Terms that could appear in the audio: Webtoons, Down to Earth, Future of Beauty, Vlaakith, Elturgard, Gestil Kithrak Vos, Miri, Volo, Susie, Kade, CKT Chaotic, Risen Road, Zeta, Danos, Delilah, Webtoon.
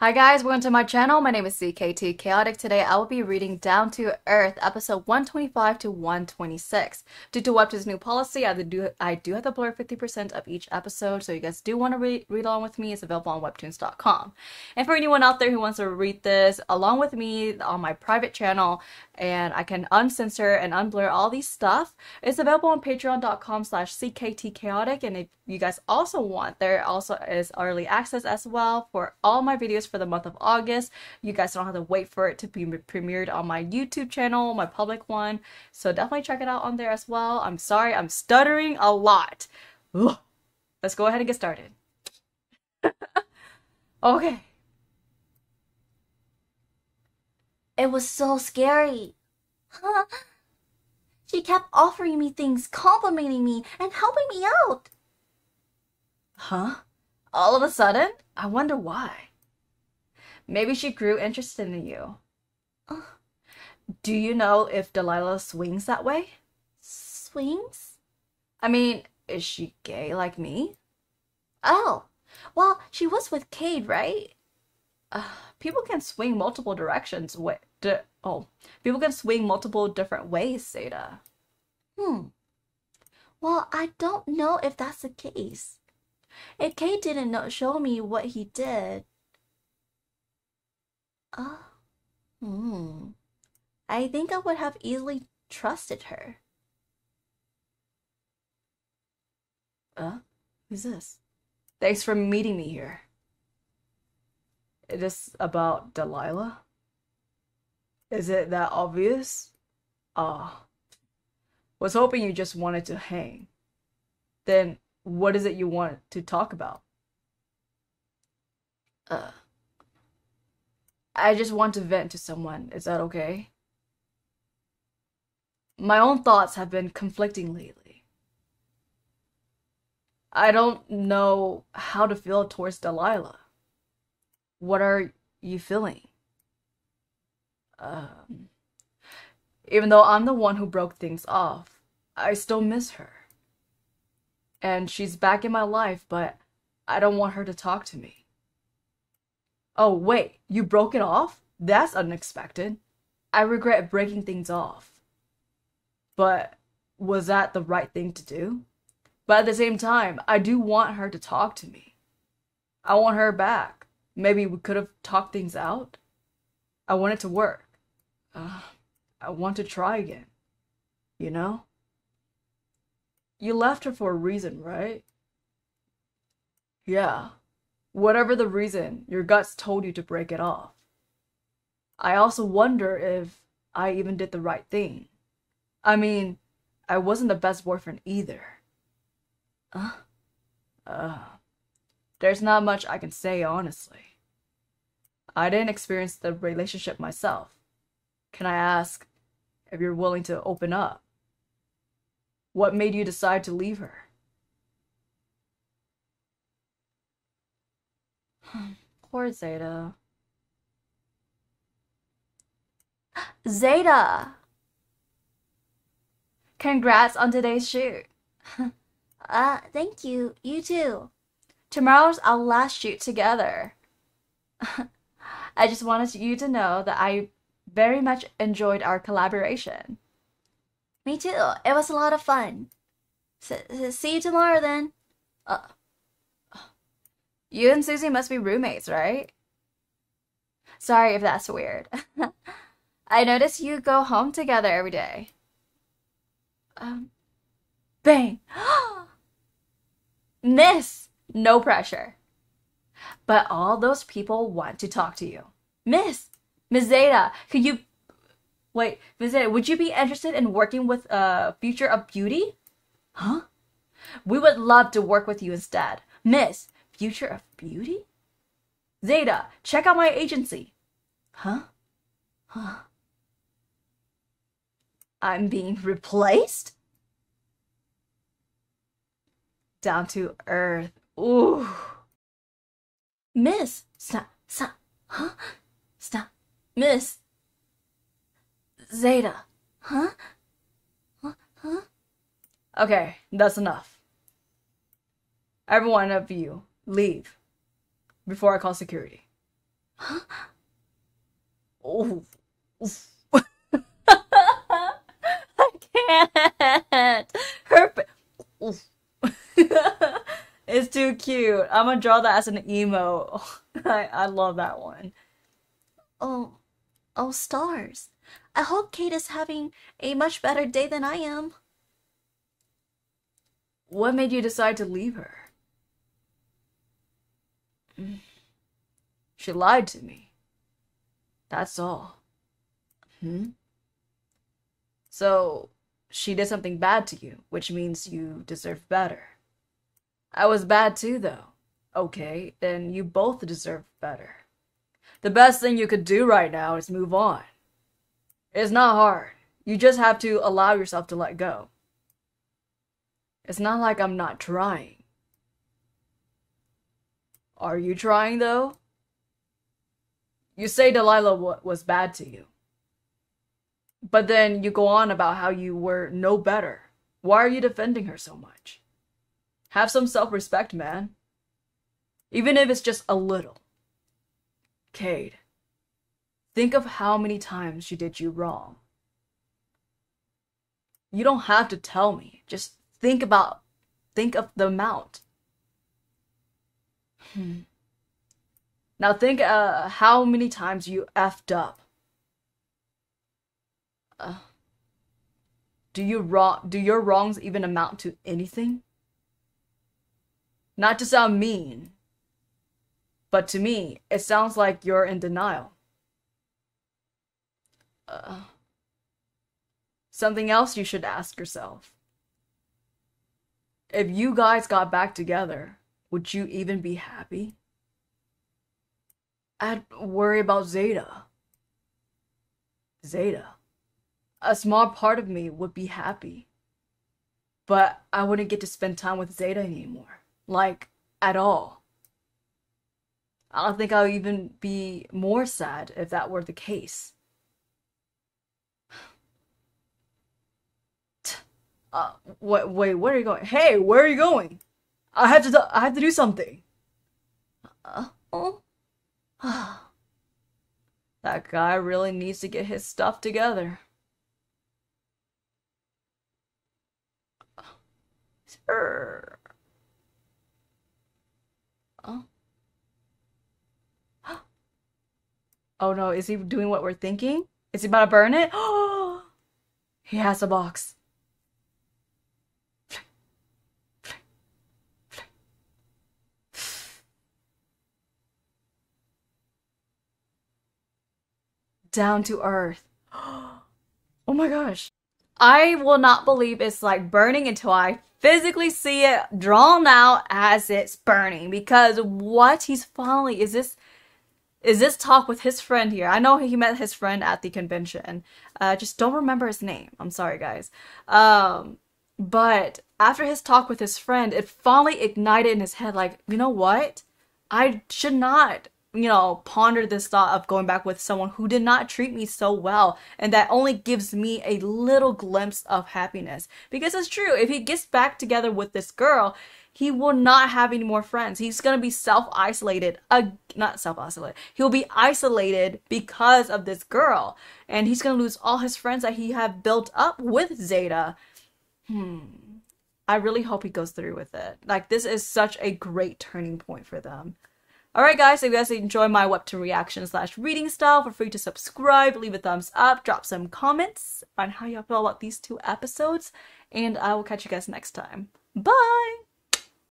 Hi guys, welcome to my channel. My name is CKT Chaotic. Today I will be reading Down to Earth, episode 125 to 126. Due to Webtoons' new policy, I do have to blur 50% of each episode, so you guys do want to read along with me. It's available on Webtoons.com. And for anyone out there who wants to read this along with me on my private channel, and I can uncensor and unblur all these stuff, it's available on Patreon.com/CKT Chaotic. And if you guys also want, there also is early access as well for all my videos for the month of August. You guys don't have to wait for it to be premiered on my YouTube channel, my public one, so definitely check it out on there as well. I'm sorry, I'm stuttering a lot. Ugh. Let's go ahead and get started. Okay. It was so scary. Huh? She kept offering me things, complimenting me, and helping me out. Huh? All of a sudden? I wonder why. Maybe she grew interested in you. Do you know if Delilah swings that way? Swings? I mean, is she gay like me? Oh, well, she was with Kade, right? People can swing multiple directions. People can swing multiple different ways, Zeta. Well, I don't know if that's the case. If Kade didn't show me what he did. I think I would have easily trusted her. Who's this? Thanks for meeting me here. Is this about Delilah? Is it that obvious? Was hoping you just wanted to hang. Then what is it you want to talk about? I just want to vent to someone. Is that okay? My own thoughts have been conflicting lately. I don't know how to feel towards Delilah. What are you feeling? Even though I'm the one who broke things off, I still miss her. And she's back in my life, but I don't want her to talk to me. Oh, wait, you broke it off? That's unexpected. I regret breaking things off. But was that the right thing to do? But at the same time, I do want her to talk to me. I want her back. Maybe we could have talked things out. I want it to work. I want to try again. You know? You left her for a reason, right? Yeah. Whatever the reason, your guts told you to break it off. I also wonder if I even did the right thing. I mean, I wasn't the best boyfriend either. There's not much I can say, honestly. I didn't experience the relationship myself. Can I ask if you're willing to open up? What made you decide to leave her? Poor Zeta. Zeta! Congrats on today's shoot. Thank you. You too. Tomorrow's our last shoot together. I just wanted you to know that I very much enjoyed our collaboration. Me too. It was a lot of fun. See you tomorrow then. You and Susie must be roommates, right? Sorry if that's weird. I notice you go home together every day. Bang! Miss! No pressure. But all those people want to talk to you. Miss! Miss Zeta, could you... Wait, Miss Zeta, would you be interested in working with Future of Beauty? Huh? We would love to work with you instead. Miss! Future of Beauty? Zeta, check out my agency. Huh? I'm being replaced? Down to Earth. Ooh. Miss, stop. Huh? Stop. Miss. Zeta. Huh? Okay, that's enough. Every one of you. Leave before I call security. Huh? Oh. I can't. Her it's too cute. I'm gonna draw that as an emo. I love that one. Oh, oh stars. I hope Kade is having a much better day than I am. What made you decide to leave her? She lied to me. That's all. So, she did something bad to you, which means you deserve better. I was bad too, though. Okay, then you both deserve better. The best thing you could do right now is move on. It's not hard. You just have to allow yourself to let go. It's not like I'm not trying. Are you trying, though? You say Delilah was bad to you. But then you go on about how you were no better. Why are you defending her so much? Have some self-respect, man. Even if it's just a little. Kade, think of how many times she did you wrong. You don't have to tell me. Just think of the amount. Now think how many times you effed up. Do your wrongs even amount to anything? Not to sound mean, but to me, it sounds like you're in denial. Something else you should ask yourself. If you guys got back together, would you even be happy? I'd worry about Zeta. A small part of me would be happy, but I wouldn't get to spend time with Zeta anymore. Like, at all. I don't think I'll even be more sad if that were the case. Wait, where are you going? Hey, where are you going? I have to do something. That guy really needs to get his stuff together. Oh no, is he doing what we're thinking? Is he about to burn it? Oh, he has a box. Down to Earth. Oh my gosh. I will not believe it's like burning until I physically see it drawn out as it's burning, because what he's finally is this talk with his friend here. I know he met his friend at the convention. Just don't remember his name. I'm sorry, guys. But after his talk with his friend, it finally ignited in his head like, you know what? I should not, you know, ponder this thought of going back with someone who did not treat me so well, and that only gives me a little glimpse of happiness. Because it's true, if he gets back together with this girl, he will not have any more friends. He's gonna be self-isolated, not self-isolated, he'll be isolated because of this girl, and he's gonna lose all his friends that he had built up with Zeta. I really hope he goes through with it. Like, this is such a great turning point for them. Alright guys, so if you guys enjoy my webtoon reaction / reading style, feel free to subscribe, leave a thumbs up, drop some comments on how y'all feel about these two episodes, and I will catch you guys next time. Bye!